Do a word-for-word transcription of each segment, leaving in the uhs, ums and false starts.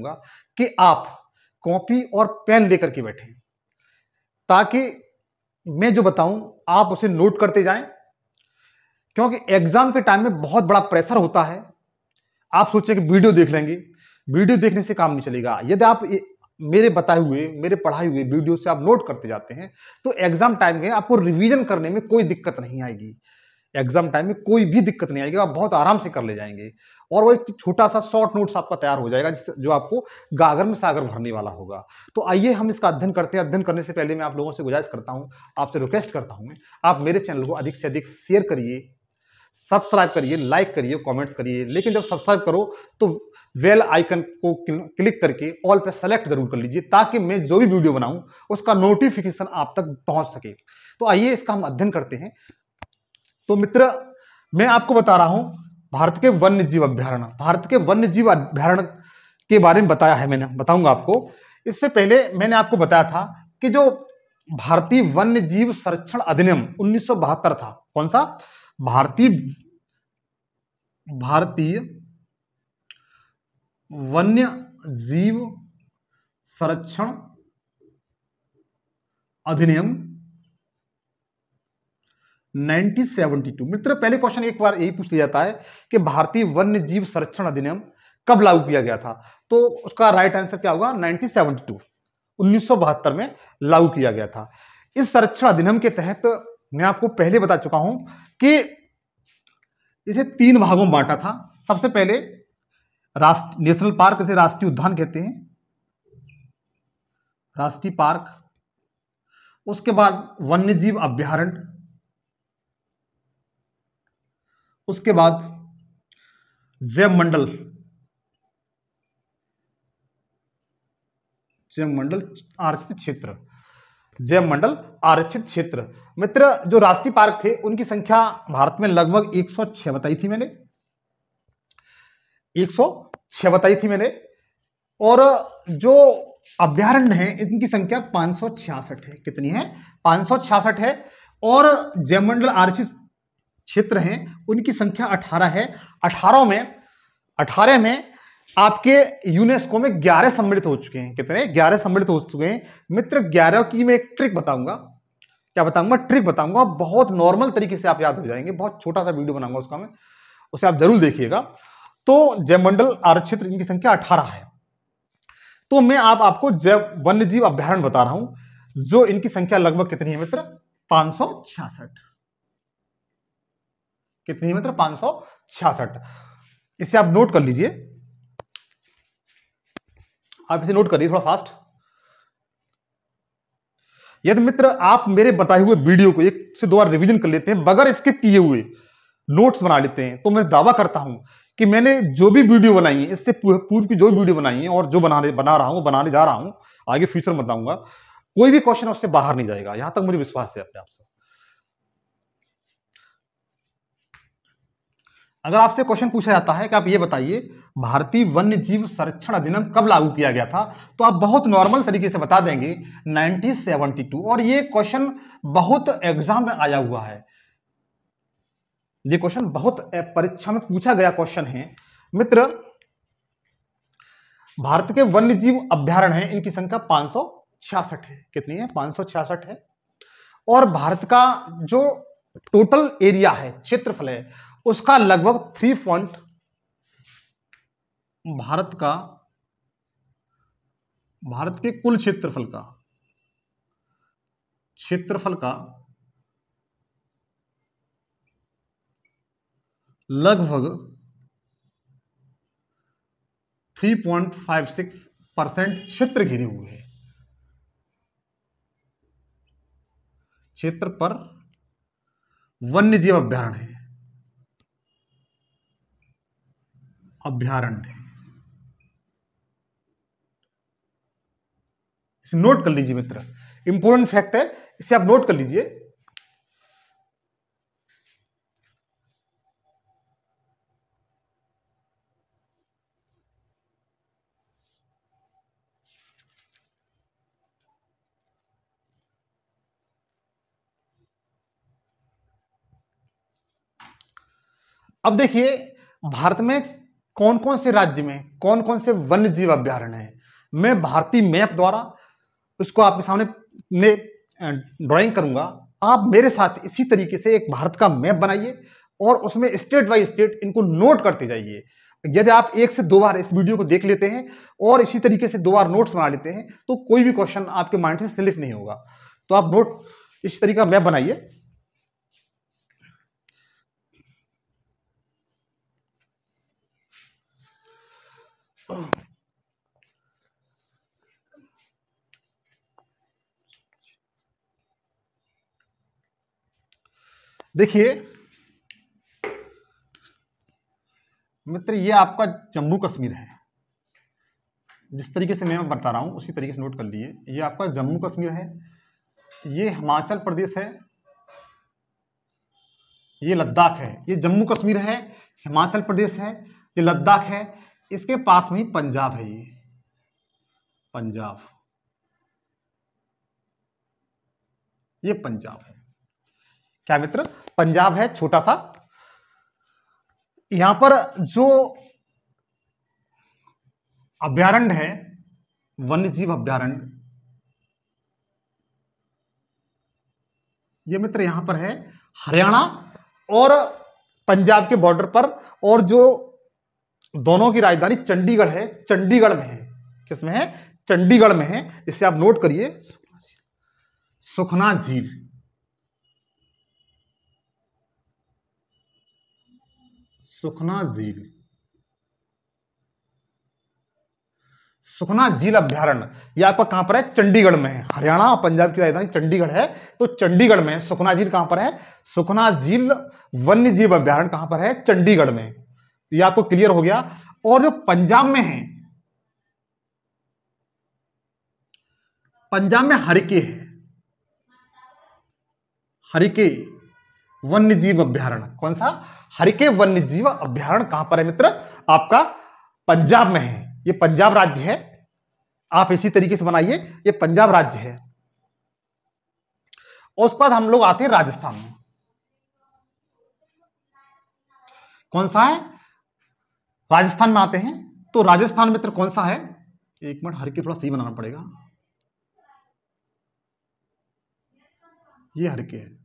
चाहूंगा कि आप कॉपी और पेन लेकर के बैठें, ताकि मैं जो बताऊं आप उसे नोट करते जाएं, क्योंकि एग्जाम के टाइम में बहुत बड़ा प्रेशर होता है। आप सोचें कि वीडियो देख लेंगे, वीडियो देखने से काम नहीं चलेगा। यदि आप मेरे बताए हुए, मेरे पढ़ाए हुए वीडियो से आप नोट करते जाते हैं तो एग्जाम टाइम में आपको रिवीजन करने में कोई दिक्कत नहीं आएगी, एग्जाम टाइम में कोई भी दिक्कत नहीं आएगी, आप बहुत आराम से कर ले जाएंगे। और वो एक छोटा सा शॉर्ट नोट्स आपका तैयार हो जाएगा, जिस जो आपको गागर में सागर भरने वाला होगा। तो आइए हम इसका अध्ययन करते हैं। अध्ययन करने से पहले मैं आप लोगों से गुजारिश करता हूँ, आपसे रिक्वेस्ट करता हूँ, आप मेरे चैनल को अधिक से अधिक शेयर करिए, सब्सक्राइब करिए, लाइक करिए, कॉमेंट्स करिए। लेकिन जब सब्सक्राइब करो तो वेल आइकन को क्लिक करके ऑल पे सेलेक्ट जरूर कर लीजिए, ताकि मैं जो भी वीडियो बनाऊं उसका नोटिफिकेशन आप तक पहुंच सके। तो आइए इसका हम अध्ययन करते हैं। तो मित्र, मैं आपको बता रहा हूं भारत के वन्य जीव अभ्यारण्य, भारत के वन्य जीव अभ्यारण्य के बारे में बताया है मैंने, बताऊंगा आपको। इससे पहले मैंने आपको बताया था कि जो भारतीय वन्य जीव संरक्षण अधिनियम उन्नीस सौ बहत्तर था, कौन सा? भारतीय भारतीय वन्य जीव संरक्षण अधिनियम उन्नीस सौ बहत्तर। मित्र, पहले क्वेश्चन एक बार यही पूछ लिया जाता है कि भारतीय वन्य जीव संरक्षण अधिनियम कब लागू किया गया था, तो उसका राइट आंसर क्या होगा? उन्नीस सौ बहत्तर, उन्नीस सौ बहत्तर में लागू किया गया था। इस संरक्षण अधिनियम के तहत मैं आपको पहले बता चुका हूं कि इसे तीन भागों में बांटा था। सबसे पहले राष्ट्र नेशनल पार्क, इसे राष्ट्रीय उद्यान कहते हैं, राष्ट्रीय पार्क। उसके बाद वन्यजीव अभ्यारण्य, उसके बाद जैव मंडल, जैव मंडल आरक्षित क्षेत्र, जैव मंडल आरक्षित क्षेत्र। मित्र, जो राष्ट्रीय पार्क थे उनकी संख्या भारत में लगभग एक सौ छह बताई थी मैंने, एक सौ छह बताई थी मैंने। और जो अभ्यारण्य हैं इनकी संख्या पाँच सौ छियासठ है। कितनी है? पाँच सौ छियासठ है। और जयमंडल आरक्षित क्षेत्र हैं उनकी संख्या अठारह है। अठारह में अठारह में आपके यूनेस्को में ग्यारह सम्मिलित हो चुके हैं। कितने? ग्यारह सम्मिलित हो चुके हैं। मित्र, ग्यारह की मैं एक ट्रिक बताऊंगा, क्या बताऊंगा? ट्रिक बताऊंगा, बहुत नॉर्मल तरीके से आप याद हो जाएंगे। बहुत छोटा सा वीडियो बनाऊंगा उसका मैं, उसे आप जरूर देखिएगा। तो जयमंडल आरक्षित इनकी संख्या अठारह है। तो मैं आप आपको जैव वन्य जीव अभ्यारण्य बता रहा हूं, जो इनकी संख्या लगभग कितनी है मित्र? पाँच सौ छियासठ। कितनी है मित्र? पाँच सौ छियासठ। इसे आप नोट कर लीजिए, आप इसे नोट करिए थोड़ा फास्ट। यदि मित्र आप मेरे बताए हुए वीडियो को एक से दो बार रिवीजन कर लेते हैं, बगैर स्किप किए हुए नोट्स बना लेते हैं, तो मैं दावा करता हूं कि मैंने जो भी वीडियो बनाई है, इससे पूर्व की जो भी वीडियो बनाई है और जो बनाने बना रहा हूं, बनाने जा रहा हूं, आगे फ्यूचर में बताऊंगा, कोई भी क्वेश्चन उससे बाहर नहीं जाएगा। यहां तक मुझे विश्वास है अपने आप से। अगर आपसे क्वेश्चन पूछा जाता है कि आप ये बताइए भारतीय वन्य जीव संरक्षण अधिनियम कब लागू किया गया था, तो आप बहुत नॉर्मल तरीके से बता देंगे उन्नीस सौ बहत्तर। और ये क्वेश्चन बहुत एग्जाम में आया हुआ है, ये क्वेश्चन बहुत परीक्षा में पूछा गया क्वेश्चन है। मित्र, भारत के वन्य जीव अभ्यारण्य हैं इनकी संख्या पाँच सौ छियासठ है। कितनी है? पाँच सौ छियासठ है। और भारत का जो टोटल एरिया है, क्षेत्रफल है, उसका लगभग थ्री पॉइंट भारत का भारत के कुल क्षेत्रफल का क्षेत्रफल का लगभग तीन पॉइंट पाँच छह परसेंट क्षेत्र घिरे हुए हैं, क्षेत्र पर वन्य जीव अभ्यारण्य है, अभ्यारण्य है। इसे नोट कर लीजिए मित्र, इंपोर्टेंट फैक्ट है, इसे आप नोट कर लीजिए। अब देखिए, भारत में कौन कौन से राज्य में कौन कौन से वन्य जीव अभ्यारण्य हैं। मैं भारतीय मैप द्वारा उसको आपके सामने ने ड्राइंग करूंगा। आप मेरे साथ इसी तरीके से एक भारत का मैप बनाइए और उसमें स्टेट बाय स्टेट इनको नोट करते जाइए। यदि आप एक से दो बार इस वीडियो को देख लेते हैं और इसी तरीके से दो बार नोट्स बना लेते हैं तो कोई भी क्वेश्चन आपके माइंड से स्लिप नहीं होगा। तो आप नोट इस तरीके का मैप बनाइए। देखिए मित्र, ये आपका जम्मू कश्मीर है। जिस तरीके से मैं बता रहा हूं उसी तरीके से नोट कर लिए। ये आपका जम्मू कश्मीर है, ये हिमाचल प्रदेश है, ये लद्दाख है। ये जम्मू कश्मीर है, हिमाचल प्रदेश है, ये लद्दाख है, इसके पास में ही पंजाब है। ये पंजाब, ये पंजाब है। क्या मित्र, पंजाब है छोटा सा। यहां पर जो अभ्यारण्य है, वन्य जीव अभ्यारण्य, ये मित्र यहां पर है हरियाणा और पंजाब के बॉर्डर पर। और जो दोनों की राजधानी चंडीगढ़ है, चंडीगढ़ में है। किसमें है? चंडीगढ़ में है। इसे आप नोट करिए, सुखना झील। सुखना झील, सुखना झील अभ्यारण्य ये आपका कहां पर है? चंडीगढ़ में है। हरियाणा और पंजाब की राजधानी चंडीगढ़ है, तो चंडीगढ़ में है। सुखना झील कहां पर है? सुखना झील वन्य जीव अभ्यारण्य कहां पर है? चंडीगढ़ में। ये आपको क्लियर हो गया। और जो पंजाब में है, पंजाब में हरिके है। हरिके वन्य जीव अभ्यारण्य, कौन सा? हरिके वन्य जीव अभ्यारण्य कहां पर है मित्र? आपका पंजाब में है। ये पंजाब राज्य है। आप इसी तरीके से बनाइए, ये पंजाब राज्य है। और उसके बाद हम लोग आते हैं राजस्थान में। कौन सा है? राजस्थान में आते हैं तो राजस्थान मित्र कौन सा है? एक मिनट, हरिके थोड़ा सही बनाना पड़ेगा। ये हरिके है।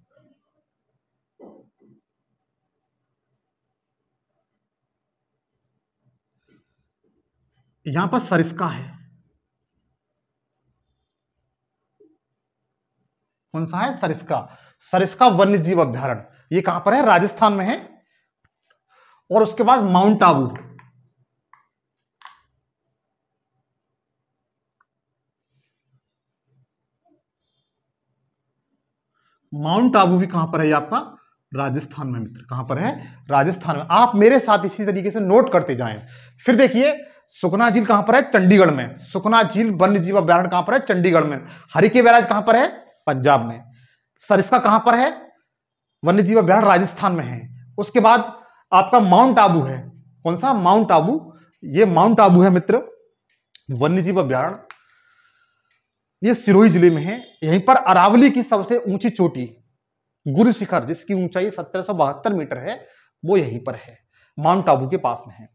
यहां पर सरिस्का है। कौन सा है? सरिस्का। सरिस्का वन्य जीव अभ्यारण्य ये कहां पर है? राजस्थान में है। और उसके बाद माउंट आबू। माउंट आबू भी कहां पर है? ये आपका राजस्थान में मित्र। कहां पर है? राजस्थान में। आप मेरे साथ इसी तरीके से नोट करते जाएं। फिर देखिए, सुखना झील कहां पर है? चंडीगढ़ में। सुखना झील वन्य जीव अभ्यारण्य कहां पर है? चंडीगढ़ में। हरिके बैराज कहां पर है? पंजाब में। सरिस्का कहां पर है? वन्य जीव अभ्यारण्य राजस्थान में है। उसके बाद आपका माउंट आबू है। कौन सा? माउंट आबू। ये माउंट आबू है मित्र, वन्य जीव अभ्यारण्य। ये सिरोही जिले में है। यहीं पर अरावली की सबसे ऊंची चोटी गुरु शिखर, जिसकी ऊंचाई सत्रह सौ बहत्तर मीटर है, वो यहीं पर है, माउंट आबू के पास में है।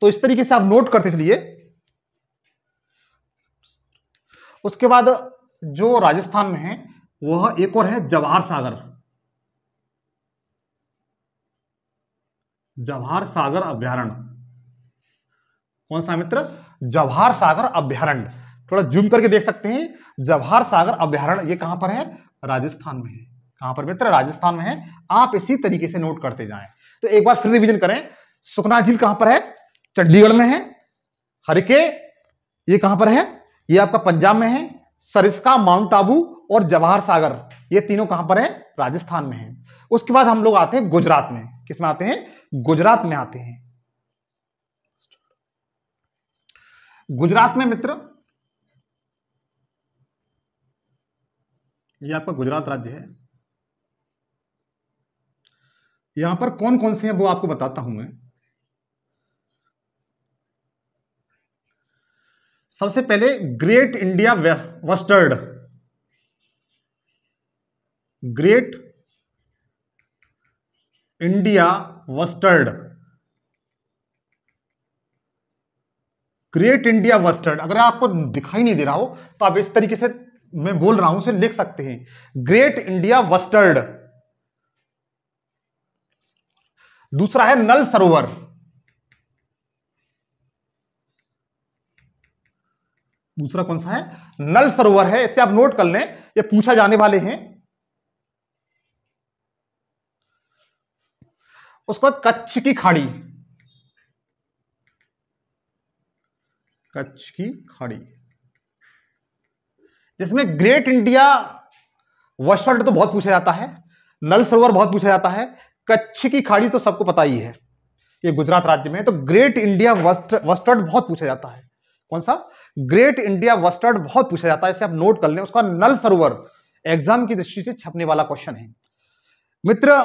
तो इस तरीके से आप नोट करते चलिए। उसके बाद जो राजस्थान में है वह एक और है, जवाहर सागर। जवाहर सागर अभ्यारण्य। कौन सा मित्र? जवाहर सागर अभ्यारण्य। थोड़ा जूम करके देख सकते हैं। जवाहर सागर अभ्यारण्य ये कहां पर है? राजस्थान में है। कहां पर मित्र? राजस्थान में है। आप इसी तरीके से नोट करते जाएं। तो एक बार फिर रिवीजन करें। सुखना झील कहां पर है? चंडीगढ़ में है। हरिके ये कहां पर है? ये आपका पंजाब में है। सरिस्का, माउंट आबू और जवाहर सागर, ये तीनों कहां पर है? राजस्थान में है। उसके बाद हम लोग आते हैं गुजरात में। किसमें आते हैं? गुजरात में आते हैं। गुजरात में मित्र, ये आपका गुजरात राज्य है। यहां पर कौन कौन से हैं वो आपको बताता हूं मैं। सबसे पहले great India bustard. Great India bustard great India bustard, अगर आपको दिखाई नहीं दे रहा हो तो आप इस तरीके से मैं बोल रहा हूं उसे लिख सकते हैं, ग्रेट इंडिया वस्टर्ड। दूसरा है नल सरोवर, दूसरा कौन सा है, नल सरोवर है। इसे आप नोट कर लें, ये पूछा जाने वाले हैं। उसके बाद कच्छ की खाड़ी, कच्छ की खाड़ी, जिसमें ग्रेट इंडिया वस्टर्ड तो बहुत पूछा जाता है, नल सरोवर बहुत पूछा जाता है, कच्छ की खाड़ी तो सबको पता ही है, ये गुजरात राज्य में है। तो ग्रेट इंडिया वस्टर्ड बहुत पूछा जाता है, कौन सा, ग्रेट इंडिया वस्टर्ड बहुत पूछा जाता है, इसे आप नोट कर लें। उसका नल सरोवर एग्जाम की दृष्टि से छपने वाला क्वेश्चन है। मित्र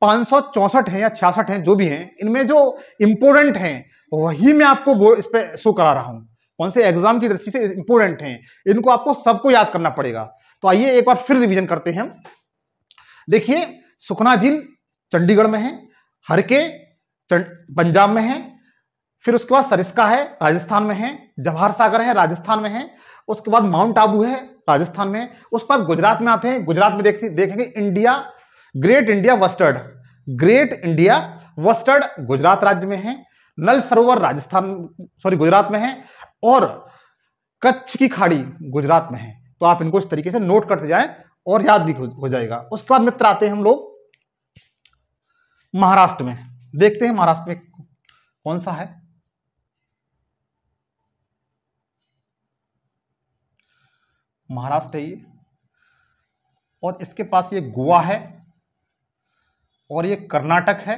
पांच सौ चौसठ है या छियासठ है, जो भी हैं, इनमें जो इंपोर्टेंट हैं वही मैं आपको इस पर शो करा रहा हूं, कौन से एग्जाम की दृष्टि से इंपोर्टेंट हैं, इनको आपको सबको याद करना पड़ेगा। तो आइए एक बार फिर रिवीजन करते हैं हम। देखिए सुखना झील चंडीगढ़ में है, हरके पंजाब में है, फिर उसके बाद सरिस्का है राजस्थान में है, जवाहर सागर है राजस्थान में है, उसके बाद माउंट आबू है राजस्थान में, उसके बाद गुजरात में आते हैं। गुजरात में देखते देखेंगे India great India bustard, great India bustard Gujarat राज्य में है, नल सरोवर राजस्थान सॉरी गुजरात में है, और कच्छ की खाड़ी गुजरात में है। तो आप इनको इस तरीके से नोट करते जाएं और याद भी हो जाएगा। उसके बाद मित्र आते हैं हम लोग महाराष्ट्र में, देखते हैं महाराष्ट्र में कौन सा है। महाराष्ट्र है ये, और इसके पास ये गोवा है, और ये कर्नाटक है,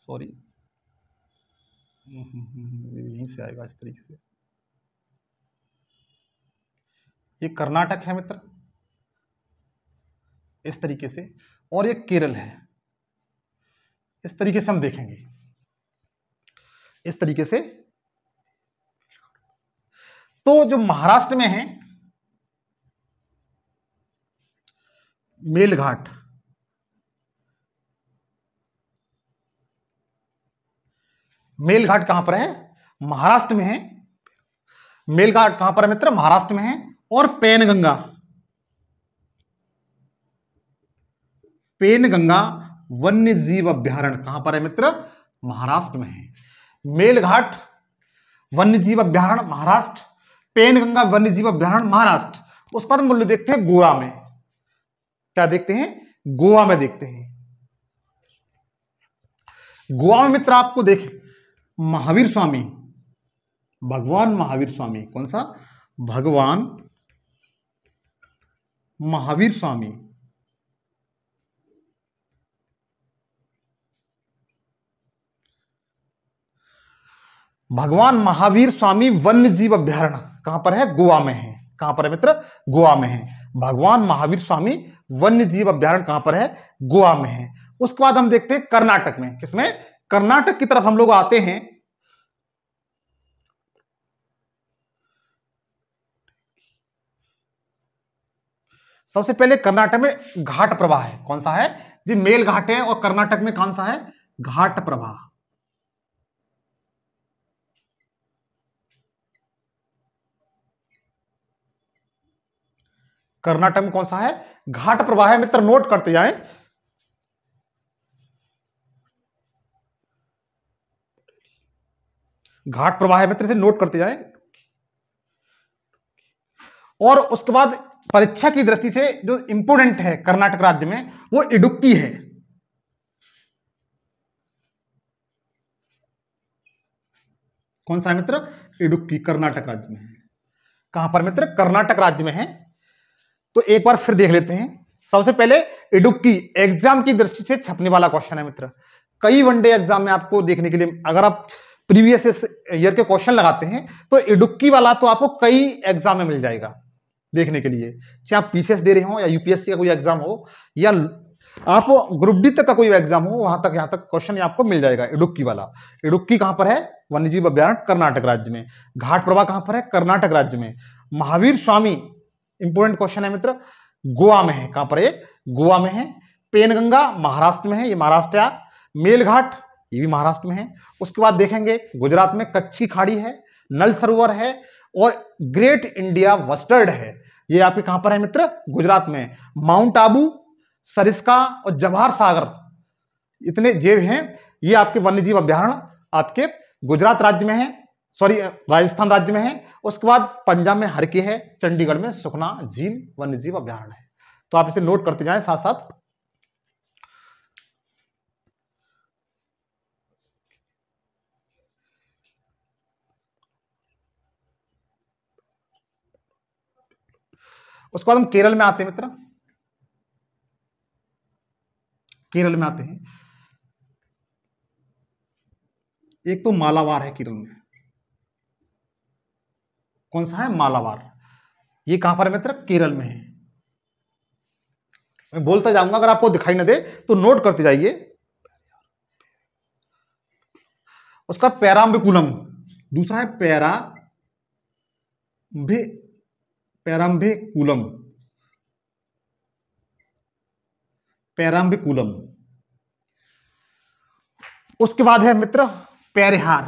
सॉरी यहीं से आएगा इस तरीके से, ये कर्नाटक है मित्र इस तरीके से, और ये केरल है। इस तरीके से हम देखेंगे, इस तरीके से। तो जो महाराष्ट्र में है मेलघाट, मेलघाट कहां पर है, महाराष्ट्र में है। मेलघाट कहां पर है मित्र, महाराष्ट्र में है। और पैनगंगा, पैनगंगा वन्य जीव अभ्यारण्य कहां पर है मित्र, महाराष्ट्र में है। मेलघाट वन्य जीव अभ्यारण्य महाराष्ट्र, पैनगंगा वन्य जीव अभ्यारण्य महाराष्ट्र। उसके बाद मूल्य देखते हैं गोवा में, क्या देखते हैं, गोवा में देखते हैं। गोवा में मित्र आपको देखें महावीर स्वामी, भगवान महावीर स्वामी, कौन सा, भगवान महावीर स्वामी, भगवान महावीर स्वामी वन्य जीव अभ्यारण्य कहां पर है, गोवा में है। कहां पर है मित्र, गोवा में है। भगवान महावीर स्वामी वन्य जीव अभ्यारण्य कहां पर है, गोवा में है। उसके बाद हम देखते हैं कर्नाटक में, किसमें, कर्नाटक की तरफ हम लोग आते हैं। सबसे पहले कर्नाटक में घाट प्रभा है, कौन सा है जी, मेलघाट है, और कर्नाटक में कौन सा है, घाट प्रभा। कर्नाटक में कौन सा है, घाट प्रभा है मित्र, नोट करते जाएं। घाट प्रभा है मित्र, से नोट करते जाएं। और उसके बाद परीक्षा की दृष्टि से जो इंपोर्टेंट है कर्नाटक राज्य में वो इडुक्की है, कौन सा है मित्र, इडुक्की कर्नाटक राज्य में है। कहां पर मित्र, कर्नाटक राज्य में है। तो एक बार फिर देख लेते हैं। सबसे पहले इडुक्की एग्जाम की दृष्टि से छपने वाला क्वेश्चन है मित्र। कई वनडे एग्जाम में आपको देखने के लिए, अगर आप प्रीवियस ईयर के क्वेश्चन लगाते हैं तो इडुक्की वाला तो आपको कई एग्जाम में मिल जाएगा देखने के लिए, चाहे आप पीसीएस दे रहे हो या यूपीएससी का कोई एग्जाम हो या आप ग्रुप डी तक का कोई एग्जाम हो, वहां तक यहां तक क्वेश्चन आपको मिल जाएगा इडुक्की वाला। इडुक्की कहां पर है, वन्यजीव अभ्यारण्य कर्नाटक राज्य में। घाट प्रभा कहां पर है, कर्नाटक राज्य में। महावीर स्वामी इंपोर्टेंट क्वेश्चन है मित्र, गोवा में है। कहां पर है, गोवा में है। पेनगंगा महाराष्ट्र में है, ये महाराष्ट्र। मेलघाट ये भी महाराष्ट्र में है। उसके बाद देखेंगे गुजरात में कच्ची खाड़ी है, नल सरोवर है और ग्रेट इंडिया वस्टर्ड है। ये आपके कहां पर है मित्र? गुजरात में। माउंट आबू, सरिस्का और जवाहर सागर, इतने जेब हैं। ये आपके वन्यजीव अभ्यारण्य आपके गुजरात राज्य में है, सॉरी राजस्थान राज्य में है। उसके बाद पंजाब में हरकी है, चंडीगढ़ में सुखना झील वन्यजीव अभ्यारण्य है। तो आप इसे नोट करते जाएं साथ साथ। उसके बाद हम केरल में आते हैं मित्र, केरल में आते हैं। एक तो मालावार है केरल में, कौन सा है? मालावार। ये कहां पर है मित्र? केरल में है। मैं बोलता जाऊंगा, अगर आपको दिखाई ना दे तो नोट करते जाइए। उसका पेराम्बिकुलम, दूसरा है पैरा भी पेराम्बिकुलम, पेराम्बिकुलम। उसके बाद है मित्र पेरिहार,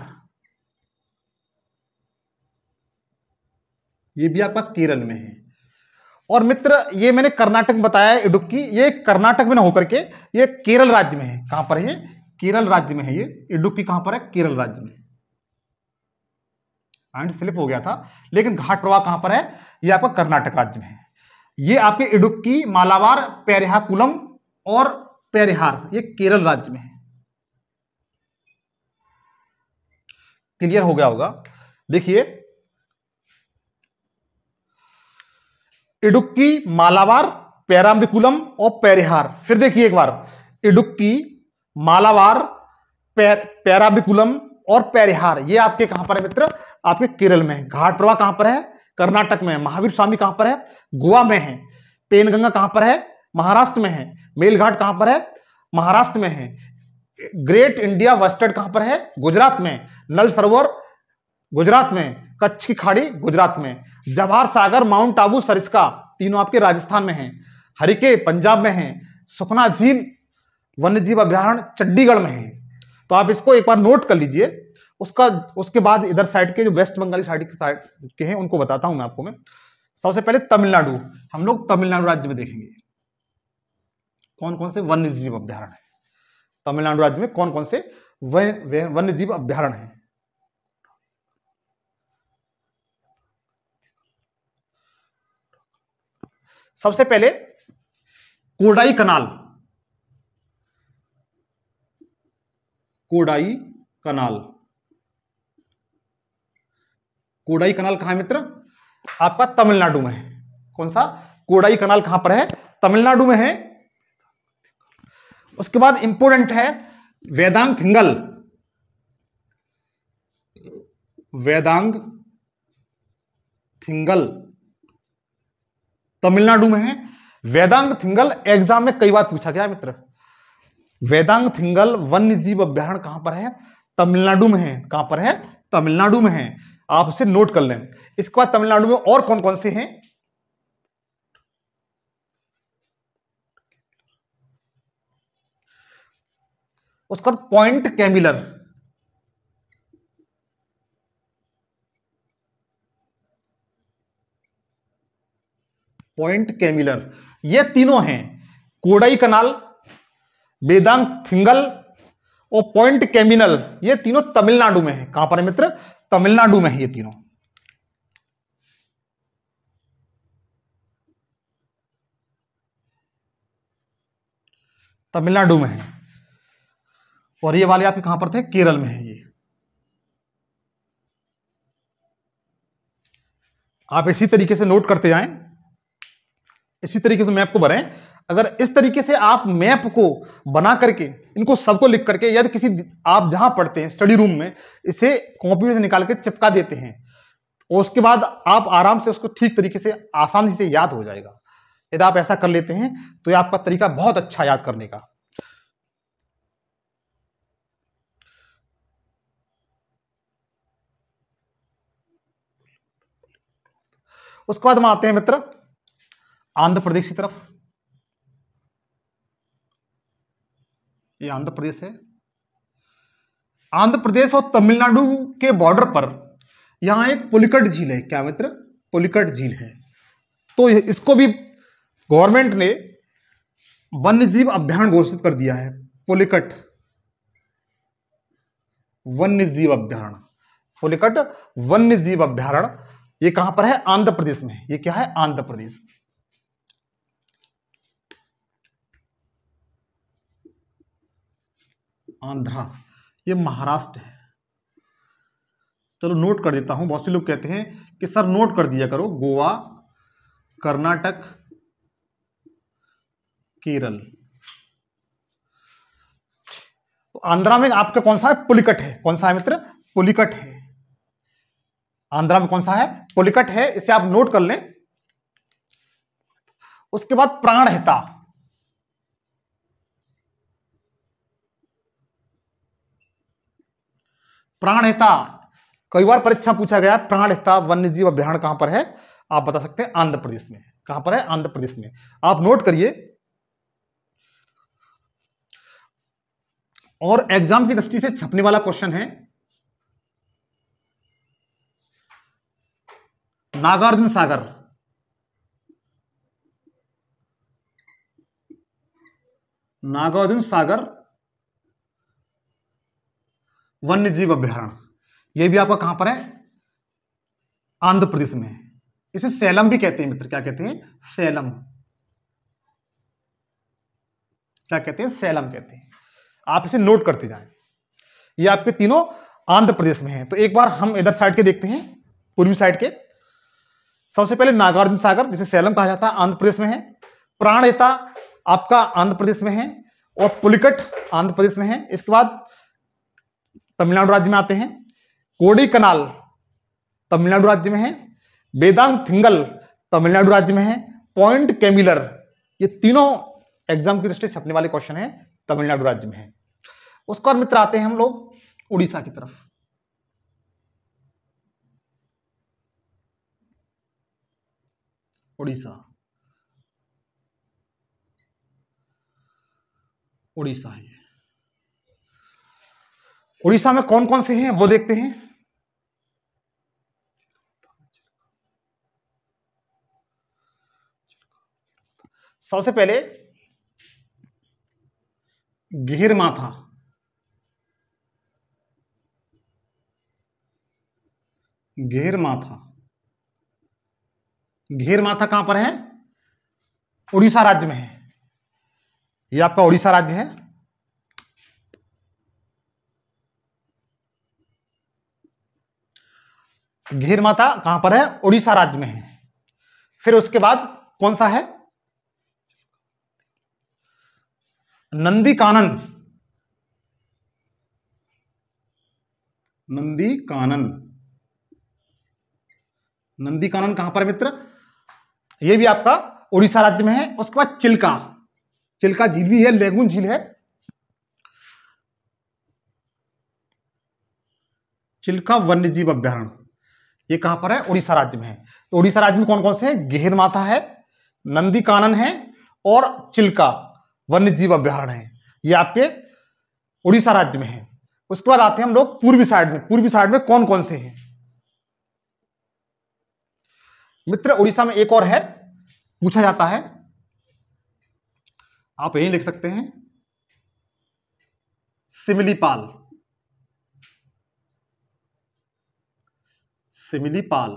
ये भी आपका केरल में है। और मित्र ये मैंने कर्नाटक बताया है, इडुक्की, ये कर्नाटक में ना होकर के ये केरल राज्य में है। कहां पर है? केरल राज्य में है। ये इडुक्की कहां पर है? केरल राज्य में। एंड स्लिप हो गया था, लेकिन घाटरवा कहां पर है? ये आपका कर्नाटक राज्य में है। ये आपके इडुक्की, मालावार, पेरिहाकुलम और पेरिहार ये केरल राज्य में है। क्लियर हो गया होगा। देखिए इडुक्की, मालावार, पेराम्बिकुलम और पेरिहार। फिर देखिए एक बार, इडुक्की, मालावार, पेराम्बिकुलम और पेरिहार ये आपके कहां पर है मित्र? आपके केरल में है। घाटरवा कहां पर है? कर्नाटक में है। महावीर स्वामी कहां पर है? गोवा में है। पेनगंगा कहां पर है? महाराष्ट्र में है। मेलघाट कहां पर है? महाराष्ट्र में है। ग्रेट इंडिया वस्टर्ड कहां पर है? गुजरात में। नल सरोवर गुजरात में। कच्छ की खाड़ी गुजरात में। जवाहर सागर, माउंट आबू, सरिस्का तीनों आपके राजस्थान में है। हरिके पंजाब में है। सुखना झील वन्यजीव अभ्यारण्य चंडीगढ़ में है। तो आप इसको एक बार नोट कर लीजिए। उसका उसके बाद इधर साइड के जो वेस्ट बंगाल साइड के साइड के हैं उनको बताता हूं मैं आपको। मैं सबसे पहले तमिलनाडु, हम लोग तमिलनाडु राज्य में देखेंगे कौन कौन से वन्य जीव अभ्यारण्य है। तमिलनाडु राज्य में कौन कौन से वन्य जीव अभ्यारण्य है? सबसे पहले कोडाई कनाल, कोडाई कनाल। कोडाई कनाल कहां है मित्र? आपका तमिलनाडु में है। कौन सा? कोडाई कनाल कहां पर है? तमिलनाडु में है। उसके बाद इंपोर्टेंट है वेदांगथिंगल, वेदांगथिंगल तमिलनाडु में है। वेदांगथिंगल एग्जाम में कई बार पूछा गया मित्र। वेदांगथिंगल वन्य जीव अभ्यारण्य कहां पर है? तमिलनाडु में है। कहां पर है? तमिलनाडु में है। आप उसे नोट कर लें। इसके बाद तमिलनाडु में और कौन कौन से हैं? उसके बाद पॉइंट कैमिलर, पॉइंट कैमिलर ये तीनों हैं। कोडाई कनाल, वेदांग थिंगल और पॉइंट कैमिनल ये तीनों तमिलनाडु में है। कहां पर है मित्र? तमिलनाडु में है ये तीनों। तमिलनाडु में है। और ये वाले आपके कहां पर थे? केरल में है। ये आप इसी तरीके से नोट करते जाएं, इसी तरीके से मैप को बनाएं। अगर इस तरीके से आप मैप को बना करके इनको सबको लिख करके, यदि किसी आप जहां पढ़ते हैं स्टडी रूम में, इसे कॉपी में से निकाल के चिपका देते हैं और उसके बाद आप आराम से उसको ठीक तरीके से आसानी से याद हो जाएगा। यदि आप ऐसा कर लेते हैं तो ये आपका तरीका बहुत अच्छा याद करने का। उसके बाद हम आते हैं मित्र आंध्र प्रदेश की तरफ। ये आंध्र प्रदेश है। आंध्र प्रदेश और तमिलनाडु के बॉर्डर पर यहाँ एक पुलिकट झील है, क्या मित्र? पुलिकट झील है। तो इसको भी गवर्नमेंट ने वन्य जीव अभ्यारण घोषित कर दिया है, पुलिकट वन्य जीव अभ्यारण। पुलिकट वन्य जीव अभ्यारण ये कहां पर है? आंध्र प्रदेश में। ये क्या है? आंध्र प्रदेश। आंध्रा ये महाराष्ट्र है। चलो नोट कर देता हूं, बहुत से लोग कहते हैं कि सर नोट कर दिया करो, गोवा, कर्नाटक, केरल। तो आंध्रा में आपका कौन सा है? पुलिकट है। कौन सा है मित्र? पुलिकट है। आंध्रा में कौन सा है? पुलिकट है। इसे आप नोट कर लें। उसके बाद प्राणहिता, प्राणहिता कई बार परीक्षा पूछा गया। प्राणहिता वन्यजीव अभ्यारण्य कहां पर है? आप बता सकते हैं आंध्र प्रदेश में। कहां पर है? आंध्र प्रदेश में। आप नोट करिए और एग्जाम की दृष्टि से छपने वाला क्वेश्चन है। नागार्जुन सागर, नागार्जुन सागर वन्यजीव अभ्यारण्य यह भी आपका कहां पर है? आंध्र प्रदेश में। इसे सैलम भी कहते हैं मित्र। क्या कहते हैं? सैलम। क्या कहते हैं? सैलम कहते हैं। आप इसे नोट करते जाएं। ये आपके तीनों आंध्र प्रदेश में हैं। तो एक बार हम इधर साइड के देखते हैं, पूर्वी साइड के। सबसे पहले नागार्जुन सागर जिसे सैलम कहा जाता है, आंध्र प्रदेश में है। प्राणहिता आपका आंध्र प्रदेश में है और पुलिकट आंध्र प्रदेश में है। इसके बाद तमिलनाडु राज्य में आते हैं। कोडईकनाल तमिलनाडु राज्य में है। वेदांग थिंगल तमिलनाडु राज्य में है। पॉइंट कैमिलर, ये तीनों एग्जाम की दृष्टि से छपने वाले क्वेश्चन है, तमिलनाडु राज्य में है। उसके बाद मित्र आते हैं हम लोग उड़ीसा की तरफ। उड़ीसा, उड़ीसा है। उड़ीसा में कौन कौन से हैं वो देखते हैं। सबसे पहले घेर माथा, घेर माथा। घेर माथा कहां पर है? उड़ीसा राज्य में है। यह आपका उड़ीसा राज्य है। घेर माथा कहां पर है? उड़ीसा राज्य में है। फिर उसके बाद कौन सा है? नंदी कानन, नंदी कानन। नंदी कानन कहां पर मित्र? यह भी आपका उड़ीसा राज्य में है। उसके बाद चिल्का, चिल्का झील भी है, लेगुन झील है। चिल्का वन्यजीव अभ्यारण्य ये कहां पर है? उड़ीसा राज्य में है। तो उड़ीसा राज्य में कौन कौन से हैं? घेर माथा है, नंदी कानन है और चिल्का वन्यजीव अभ्यारण्य है। ये आपके उड़ीसा राज्य में है। उसके बाद आते हैं हम लोग पूर्वी साइड में। पूर्वी साइड में कौन कौन से हैं मित्र? उड़ीसा में एक और है, पूछा जाता है, आप यही लिख सकते हैं, सिमलीपाल, सिमलीपाल।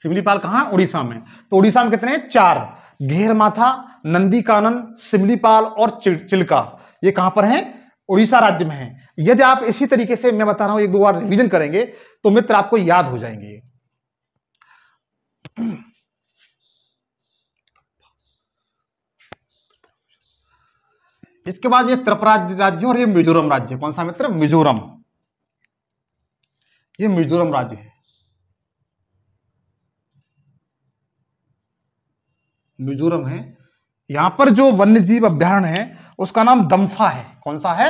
सिमलीपाल कहां? उड़ीसा में। तो उड़ीसा में कितने हैं? चार। घेर माथा, नंदी कानन, सिमलीपाल और चिल्का ये कहां पर हैं? उड़ीसा राज्य में हैं। यदि आप इसी तरीके से, मैं बता रहा हूं, एक दो बार रिवीजन करेंगे तो मित्र आपको याद हो जाएंगे। इसके बाद ये त्रिपुरा राज्य और ये मिजोरम राज्य। कौन सा मित्र? मिजोरम। ये मिजोरम राज्य है, मिजोरम है। यहां पर जो वन्यजीव अभ्यारण्य है उसका नाम दम्फा है। कौन सा है?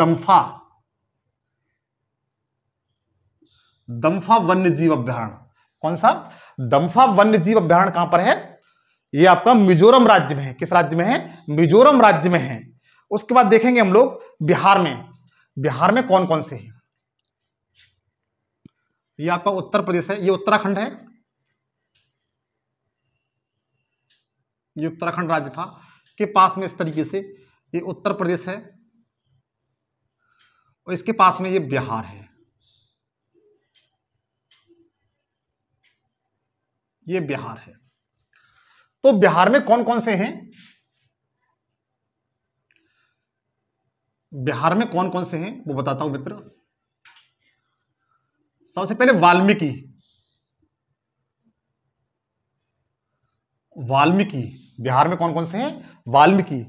दम्फा। दम्फा वन्यजीव अभ्यारण्य। कौन सा? दम्फा वन्यजीव अभ्यारण्य कहां पर है? ये आपका मिजोरम राज्य में है। किस राज्य में है? मिजोरम राज्य में है। उसके बाद देखेंगे हम लोग बिहार में। बिहार में कौन कौन से हैं। ये आपका उत्तर प्रदेश है, ये उत्तराखंड है, ये उत्तराखंड राज्य था के पास में इस तरीके से ये उत्तर प्रदेश है और इसके पास में ये बिहार है, ये बिहार है। तो बिहार में कौन कौन से हैं, बिहार में कौन कौन से हैं वो बताता हूं मित्र। सबसे पहले वाल्मीकि, वाल्मीकि बिहार में कौन कौन से हैं, वाल्मीकि।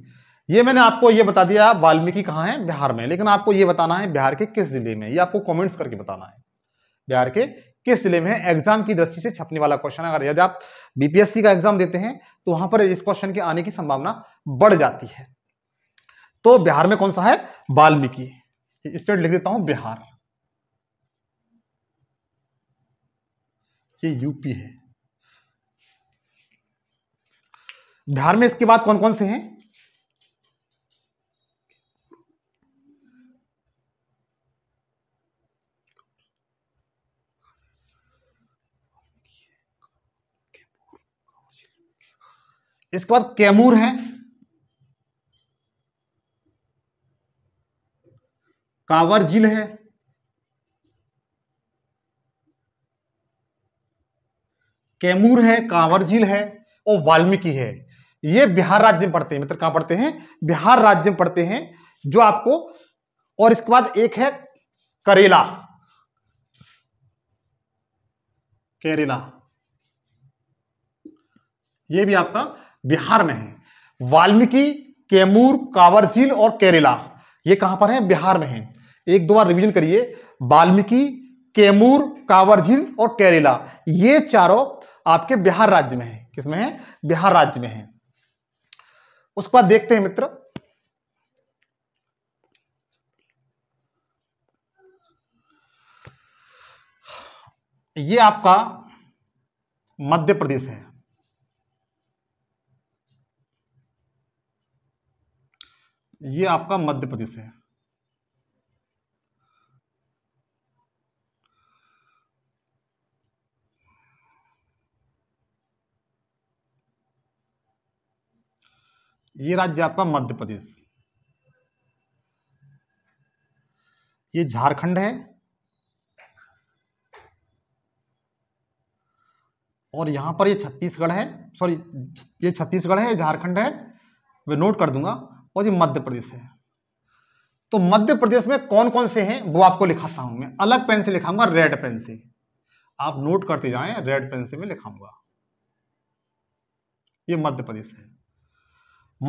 ये मैंने आपको ये बता दिया वाल्मीकि कहाँ है, बिहार में, लेकिन आपको ये बताना है बिहार के किस जिले में, ये आपको कमेंट्स करके बताना है बिहार के किस जिले में। एग्जाम की दृष्टि से छपने वाला क्वेश्चन, अगर यदि आप बीपीएससी का एग्जाम देते हैं तो वहां पर इस क्वेश्चन के आने की संभावना बढ़ जाती है। तो बिहार में कौन सा है, वाल्मीकि। स्टेट लिख देता हूं बिहार, ये यूपी है। बिहार में इसके बाद कौन कौन से हैं, इसके बाद कैमूर है, कांवर झील है, कैमूर है, कांवर झील है और वाल्मीकि है। ये बिहार राज्य में पढ़ते हैं मित्र, कहां पढ़ते हैं, बिहार राज्य में पढ़ते हैं जो आपको। और इसके बाद एक है करेला, केरला, ये भी आपका बिहार में है। वाल्मीकि, कैमूर, कांवर झील और केरला, ये कहां पर है, बिहार में है। एक दो बार रिवीजन करिए, वाल्मीकि, कैमूर, कांवर झील और केरला, ये चारों आपके बिहार राज्य में है। किसमें है, बिहार राज्य में है। उसके बाद देखते हैं मित्र, ये आपका मध्य प्रदेश है, ये आपका मध्य प्रदेश है। ये राज्य आपका मध्य प्रदेश, ये झारखंड है और यहां पर ये छत्तीसगढ़ है, सॉरी ये छत्तीसगढ़ है, झारखंड है, मैं नोट कर दूंगा, और ये मध्य प्रदेश है। तो मध्य प्रदेश में कौन कौन से हैं वो आपको लिखाता हूं मैं, अलग पेन से लिखाऊंगा, रेड पेन से, आप नोट करते जाएं, रेड पेन से मैं लिखाऊंगा। ये मध्य प्रदेश है,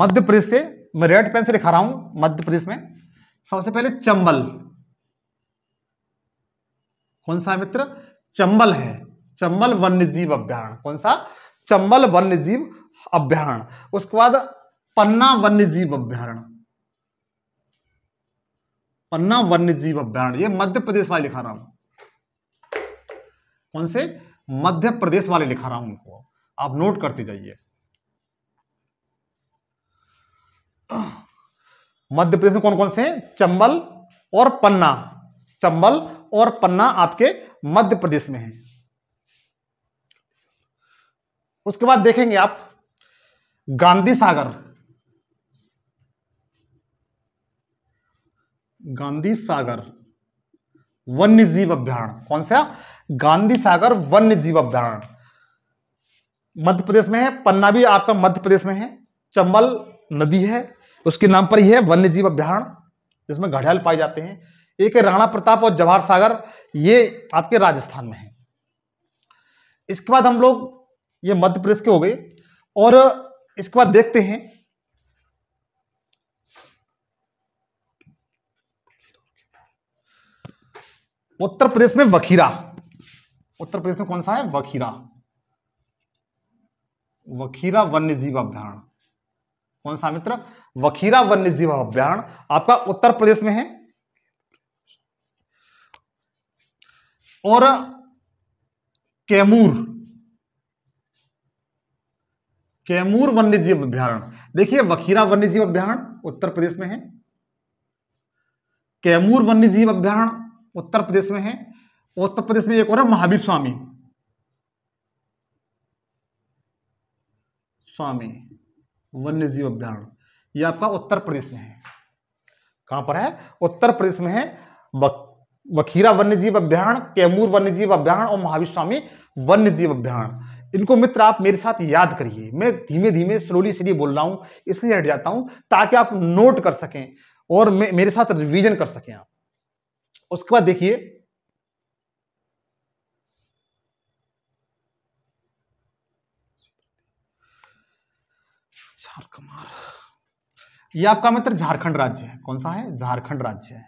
मध्य प्रदेश से मैं रेड पेन से लिखा रहा हूं। मध्य प्रदेश में सबसे पहले चंबल, कौन सा है मित्र, चंबल है, चंबल वन्यजीव अभ्यारण्य, कौन सा, चंबल वन्यजीव अभ्यारण्य। उसके बाद पन्ना वन्यजीव अभ्यारण्य, पन्ना वन्यजीव अभ्यारण्य, ये मध्य प्रदेश वाले लिखा रहा हूं, कौन से, मध्य प्रदेश वाले लिखा रहा हूं उनको, आप नोट करते जाइए। मध्य प्रदेश में कौन कौन से हैं, चंबल और पन्ना, चंबल और पन्ना आपके मध्य प्रदेश में है। उसके बाद देखेंगे आप गांधी सागर, गांधी सागर वन्यजीव अभ्यारण्य, कौन सा, गांधी सागर वन्यजीव अभ्यारण्य मध्य प्रदेश में है। पन्ना भी आपका मध्य प्रदेश में है, चंबल नदी है उसके नाम पर ही है वन्यजीव अभ्यारण्य, जिसमें घड़ियाल पाए जाते हैं। एक है राणा प्रताप और जवाहर सागर, ये आपके राजस्थान में है। इसके बाद हम लोग, ये मध्य प्रदेश के हो गए, और इसके बाद देखते हैं उत्तर प्रदेश में बखीरा। उत्तर प्रदेश में कौन सा है, बखीरा, बखीरा वन्यजीव अभ्यारण्य, कौन सा मित्र, बखीरा वन्यजीव अभ्यारण्य आपका उत्तर प्रदेश में है। और कैमूर, कैमूर वन्यजीव अभ्यारण्य, देखिए बखीरा वन्यजीव अभ्यारण्य उत्तर प्रदेश में है, कैमूर वन्य जीव अभ्यारण्य उत्तर प्रदेश में है। उत्तर प्रदेश में एक और है महावीर स्वामी स्वामी वन्य जीव अभ्यारण्य, यह आपका उत्तर प्रदेश में है। कहां पर है? उत्तर प्रदेश में है। बखीरा वन्य जीव अभ्यारण्य, कैमूर वन्य जीव अभ्यारण्य और महावीर स्वामी वन्य जीव अभ्यारण्य। इनको मित्र आप मेरे साथ याद करिए, मैं धीमे धीमे स्लोली इसलिए बोल रहा हूं, इसलिए हट जाता हूं ताकि आप नोट कर सकें और मे, मेरे साथ रिवीजन कर सकें आप। उसके बाद देखिए झारखंड, ये आपका मित्र झारखंड राज्य है। कौन सा है? झारखंड राज्य है।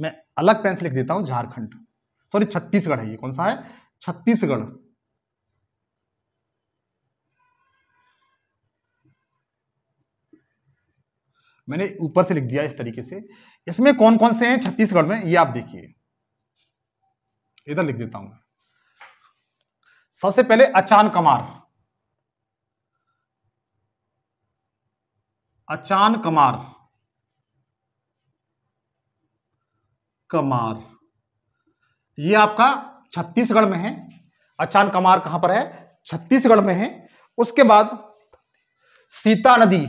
मैं अलग पेन से लिख देता हूं झारखंड, सॉरी छत्तीसगढ़ है। ये कौन सा है? छत्तीसगढ़। मैंने ऊपर से लिख दिया इस तरीके से। इसमें कौन कौन से हैं छत्तीसगढ़ में, ये आप देखिए, इधर लिख देता हूं। सबसे पहले अचान कमार, अचान कमार कमार ये आपका छत्तीसगढ़ में है। अचान कमार कहां पर है? छत्तीसगढ़ में है। उसके बाद सीता नदी,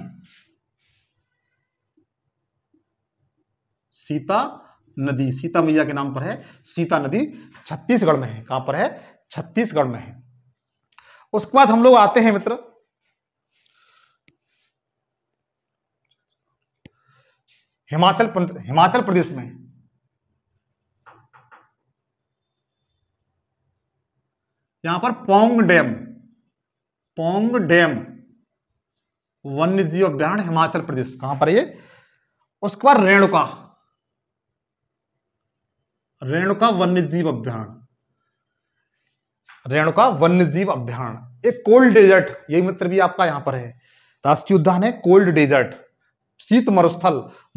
सीता नदी, सीता मैया के नाम पर है। सीता नदी छत्तीसगढ़ में है। कहां पर है? छत्तीसगढ़ में है। उसके बाद हम लोग आते हैं मित्र हिमाचल हिमाचल प्रदेश में। यहां पर पोंग डैम, पोंग डैम वन्य जीव अभ्यारण्य हिमाचल प्रदेश। कहां पर है ये? उसके बाद रेणुका, रेणुका वन्यजीव अभ्यारण्य, रेणुका वन्यजीव अभ्यारण्य। एक कोल्ड डेजर्ट, यही मित्र भी आपका यहां पर है, राष्ट्रीय उद्यान है कोल्ड डेजर्ट शीत मरुस्थल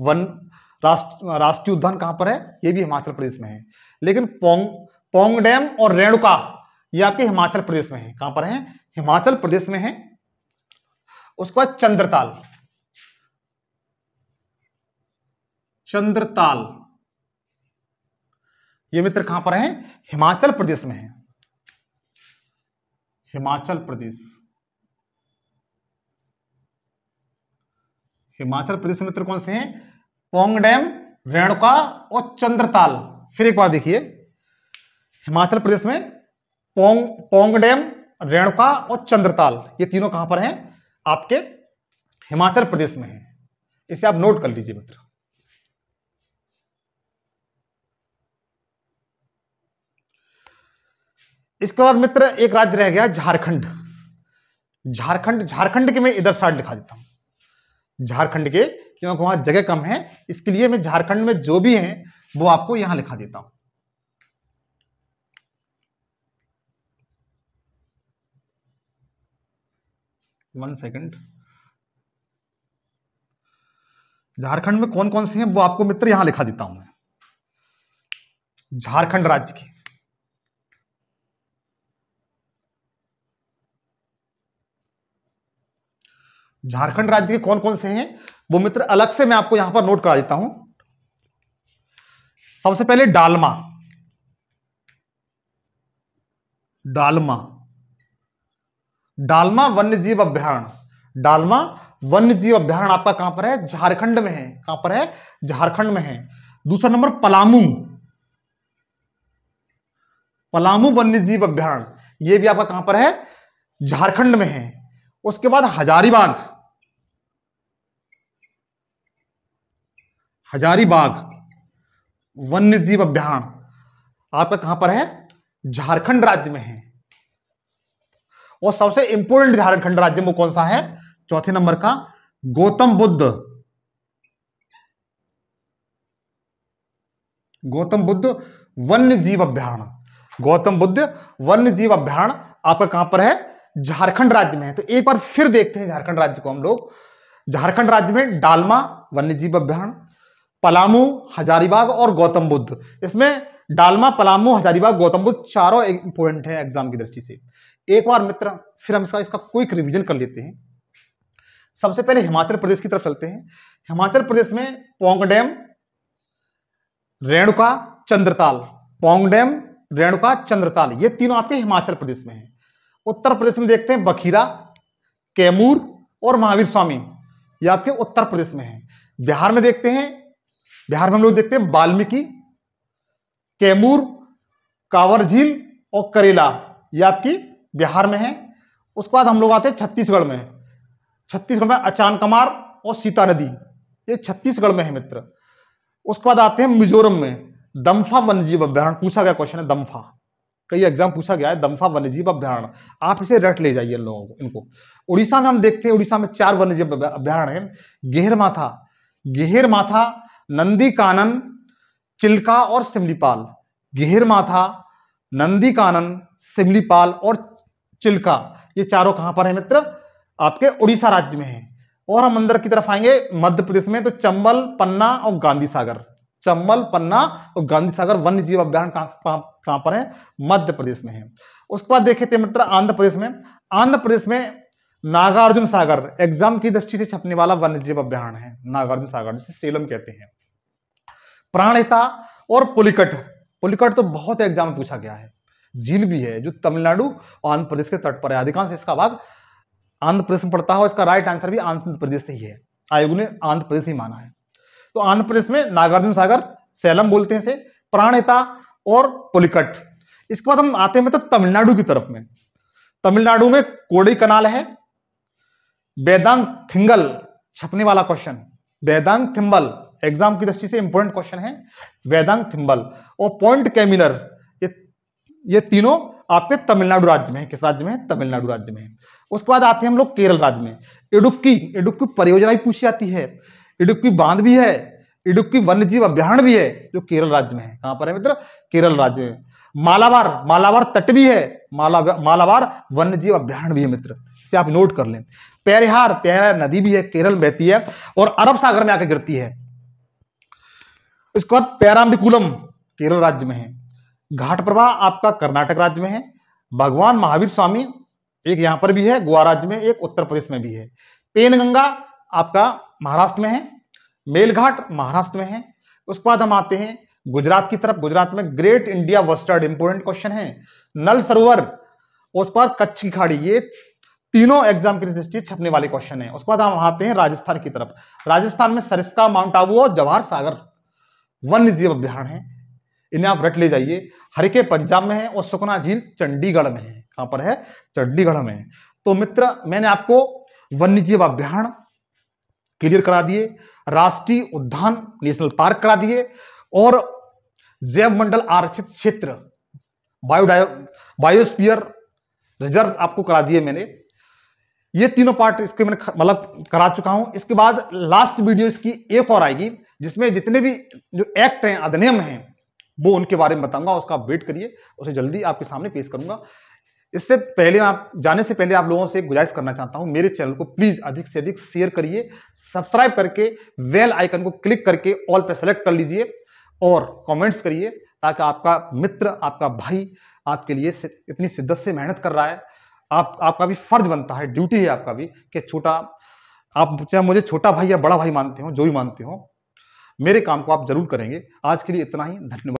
वन राष्ट्र राष्ट्रीय उद्यान। कहां पर है? ये भी हिमाचल प्रदेश में है। लेकिन पोंग पोंग डैम और रेणुका ये आपके हिमाचल प्रदेश में है। कहां पर है? हिमाचल प्रदेश में है। उसके बाद चंद्रताल, चंद्रताल ये मित्र कहां पर है? हिमाचल प्रदेश में है। हिमाचल प्रदेश, हिमाचल प्रदेश में मित्र कौन से हैं? पोंग डैम, रेणुका और चंद्रताल। फिर एक बार देखिए, हिमाचल प्रदेश में पोंग पोंग डैम, रेणुका और चंद्रताल, ये तीनों कहां पर हैं? आपके हिमाचल प्रदेश में है। इसे आप नोट कर लीजिए मित्र। इसके बाद मित्र एक राज्य रह गया झारखंड। झारखंड झारखंड के मैं इधर साइड लिखा देता हूं झारखंड के, क्योंकि वहां जगह कम है, इसके लिए मैं झारखंड में जो भी है वो आपको यहां लिखा देता हूं। One second. झारखंड में कौन कौन से हैं वो आपको मित्र यहां लिखा देता हूं मैं। झारखंड राज्य के झारखंड राज्य के कौन कौन से हैं वो मित्र अलग से मैं आपको यहां पर नोट करा देता हूं। सबसे पहले डालमा, डालमा डालमा वन्य जीव अभ्यारण्य। डालमा वन्य जीव अभ्यारण्य आपका कहां पर है? झारखंड में है। कहां पर है? झारखंड में है। दूसरा नंबर पलामू, पलामू वन्य जीव अभ्यारण्य, ये भी आपका कहां पर है? झारखंड में है। उसके बाद हजारीबाग, हजारीबाग वन्य जीव अभ्यारण्य आपका कहां पर है? झारखंड राज्य में है। और सबसे इंपोर्टेंट झारखंड राज्य में कौन सा है? चौथे नंबर का गौतम बुद्ध, गौतम बुद्ध वन्य जीव अभ्यारण्य। गौतम बुद्ध वन्य जीव अभ्यारण्य आपका कहां पर है? झारखंड राज्य में है। तो एक बार फिर देखते हैं झारखंड राज्य को हम लोग। झारखंड राज्य में डालमा वन्यजीव अभ्यारण्य, पलामू, हजारीबाग और गौतम बुद्ध। इसमें डालमा, पलामू, हजारीबाग, गौतम बुद्ध चारों इंपोर्टेंट है एग्जाम की दृष्टि से। एक बार मित्र फिर हम इसका इसका क्विक रिवीजन कर लेते हैं। सबसे पहले हिमाचल प्रदेश की तरफ चलते हैं। हिमाचल प्रदेश में पोंग डैम, रेणुका चंद्रताल, पोंग डैम, रेणुका चंद्रताल, ये तीनों आपके हिमाचल प्रदेश में हैं। उत्तर प्रदेश में देखते हैं बखीरा, कैमूर और महावीर स्वामी, ये आपके उत्तर प्रदेश में हैं। बिहार में देखते हैं, बिहार में हम लोग देखते हैं वाल्मीकि, कैमूर, कांवर झील और करेला, ये आपकी बिहार में है। उसके बाद हम लोग आते हैं छत्तीसगढ़ में, छत्तीसगढ़ में अचानकमार और सीता नदी, ये छत्तीसगढ़ में है मित्र। उसके बाद आते हैं मिजोरम में दम्फा वन्यजीव अभ्यारण्य, पूछा गया क्वेश्चन है दम्फा, कई एग्जाम पूछा गया है दम्फा वन्यजीव अभ्यारण्य, आप इसे रट ले जाइए लोगों को इनको। उड़ीसा में हम देखते हैं, उड़ीसा में चार वन्यजीव अभ्यारण्य है, घेर माथा, घेर माथा, नंदी कानन, चिल्का और सिमलीपाल। घेर माथा, नंदी कानन, सिमलीपाल और चिल्का, ये चारों कहां पर है मित्र? आपके उड़ीसा राज्य में है। और हम अंदर की तरफ आएंगे मध्य प्रदेश में तो चंबल, पन्ना और गांधी सागर, चंबल, पन्ना और गांधी सागर वन्य जीव अभ्यारण्य कहां कहां पर है? मध्य प्रदेश में है। उसके बाद देखे थे मित्र आंध्र प्रदेश में, आंध्र प्रदेश में नागार्जुन सागर एग्जाम की दृष्टि से छपने वाला वन्य जीव अभ्यारण्य है, नागार्जुन सागर जिसे सेलम कहते हैं। प्राणहिता और पुलिकट, पुलिकट तो बहुत एग्जाम में पूछा गया है, झील भी है जो तमिलनाडु और आंध्र प्रदेश के तट पर है, अधिकांश इसका भाग आंध्र प्रदेश में पड़ता है, इसका राइट आंसर भी आंध्र प्रदेश से ही है, आयोग ने आंध्र प्रदेश ही माना है। तो आंध्र प्रदेश में नागार्जुन सागर, सैलम बोलते हैं इसे, प्राणहिता और पुलिकट। इसके बाद हम आते हैं मतलब तमिलनाडु की तरफ में, तमिलनाडु में कोडई कनाल है, वेदांग थिंगल छपने वाला क्वेश्चन, वेदांग थिंबल एग्जाम की दृष्टि से इंपोर्टेंट क्वेश्चन है वेदांग थिंबल, और पॉइंट कैमिनर, ये ये तीनों आपके तमिलनाडु राज्य में है। किस राज्य में है? तमिलनाडु राज्य में है। उसके बाद आते हैं हम लोग केरल राज्य में, इडुक्की, इडुक्की परियोजना भी पूछी जाती है, इडुक्की बांध भी है, इडुक्की वन्यजीव अभ्यारण्य भी है जो केरल राज्य में है। कहां पर है मित्र? केरल राज्य में। मालाबार, मालाबार तट भी है, मालाबार वन्यजीव अभ्यारण्य भी है मित्र, इसे आप नोट कर लें। पेरियार, पेरियार नदी भी है, केरल में बहती है और अरब सागर में आकर गिरती है। इसके बाद पेराम्बिकुलम केरल राज्य में है, घाट प्रवाह आपका कर्नाटक राज्य में है, भगवान महावीर स्वामी एक यहाँ पर भी है गोवा राज्य में, एक उत्तर प्रदेश में भी है। पेनगंगा आपका महाराष्ट्र में है, मेलघाट महाराष्ट्र में है। उसके बाद हम आते हैं गुजरात की तरफ, गुजरात में great India bustard important question है, नल सरोवर, उसके बाद कच्छ की खाड़ी, ये तीनों एग्जाम की दृष्टि छपने वाले क्वेश्चन है। उसके बाद हम आते हैं राजस्थान की तरफ, राजस्थान में सरिस्का, माउंट आबू और जवाहर सागर वन्य जीव अभ्यारण्य है, इन्हें आप रट ले जाइए। हरिके पंजाब में है और सुकना झील चंडीगढ़ में है। कहां पर है? चंडीगढ़ में। तो मित्र मैंने आपको वन्य जीव अभ्यारण्य क्लियर करा दिए, राष्ट्रीय उद्यान नेशनल पार्क करा दिए और जैव मंडल आरक्षित क्षेत्र बायोडायो बायोस्फीयर रिजर्व आपको करा दिए मैंने। ये तीनों पार्ट इसके मैंने मतलब करा चुका हूं। इसके बाद लास्ट वीडियो इसकी एक और आएगी जिसमें जितने भी जो एक्ट हैं, अधिनियम हैं, वो उनके बारे में बताऊंगा, उसका वेट करिए, उसे जल्दी आपके सामने पेश करूंगा। इससे पहले आप जाने से पहले आप लोगों से गुजारिश करना चाहता हूं, मेरे चैनल को प्लीज अधिक से अधिक शेयर करिए, सब्सक्राइब करके बेल आइकन को क्लिक करके ऑल पे सेलेक्ट कर लीजिए और कमेंट्स करिए, ताकि आपका मित्र, आपका भाई आपके लिए इतनी शिद्दत से मेहनत कर रहा है, आप आपका भी फर्ज बनता है, ड्यूटी है आपका भी कि छोटा, आप चाहे मुझे छोटा भाई या बड़ा भाई मानते हो, जो भी मानते हो, मेरे काम को आप जरूर करेंगे। आज के लिए इतना ही, धन्यवाद।